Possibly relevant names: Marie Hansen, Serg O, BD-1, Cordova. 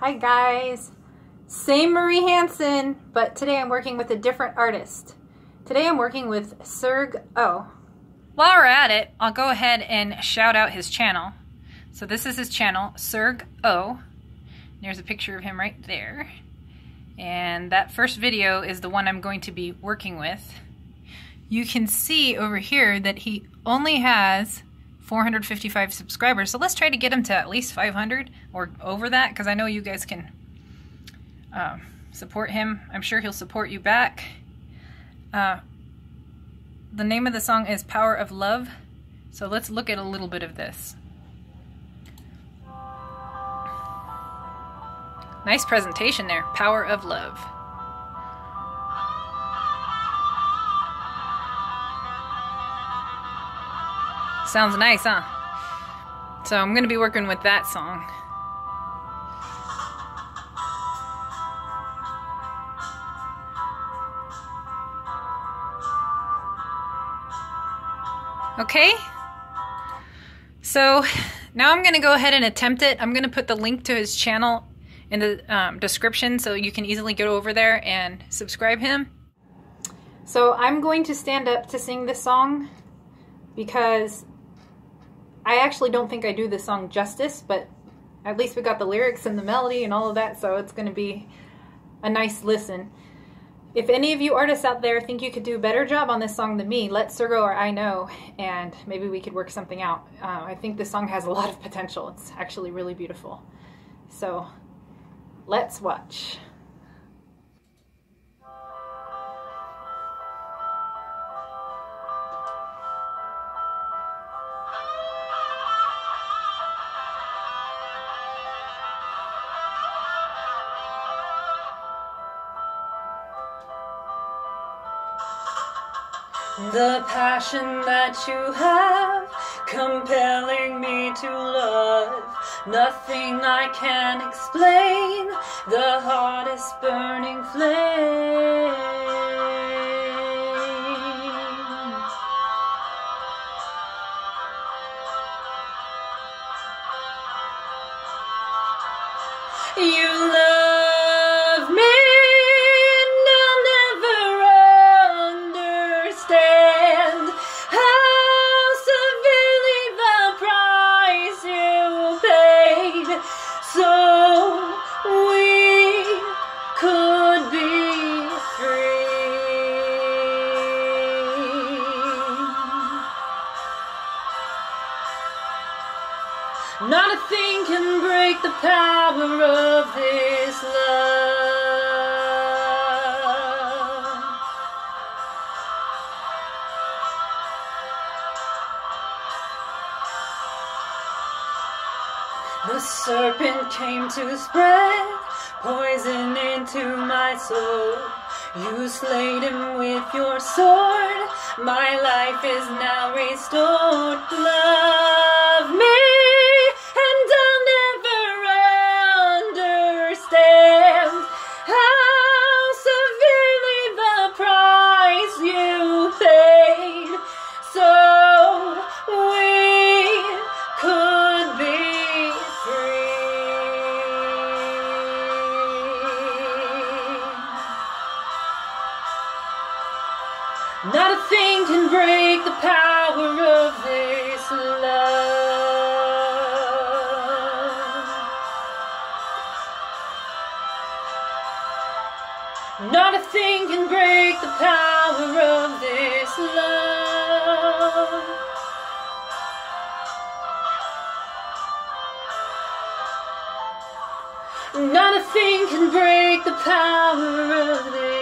Hi guys, same Marie Hansen, but today I'm working with a different artist. Today I'm working with Serg O. While we're at it, I'll go ahead and shout out his channel. So this is his channel, Serg O. There's a picture of him right there. And that first video is the one I'm going to be working with. You can see over here that he only has 455 subscribers, so let's try to get him to at least 500 or over that, because I know you guys can support him. I'm sure he'll support you back. The name of the song is Power of Love, so let's look at a little bit of this. Nice presentation there, Power of Love. Sounds nice, huh? So I'm gonna be working with that song. Okay? So now I'm gonna go ahead and attempt it. I'm gonna put the link to his channel in the description so you can easily go over there and subscribe him. So I'm going to stand up to sing this song because I actually don't think I do this song justice, but at least we got the lyrics and the melody and all of that, so it's going to be a nice listen. If any of you artists out there think you could do a better job on this song than me, let Serg O or I know, and maybe we could work something out. I think this song has a lot of potential. It's actually really beautiful. So let's watch. The passion that you have, compelling me to love, nothing I can explain, the hottest burning flame. You love. Not a thing can break the power of this love. The serpent came to spread poison into my soul. You slayed him with your sword. My life is now restored. Love me. Not a thing can break the power of this love. Not a thing can break the power of this love. Not a thing can break the power of this love.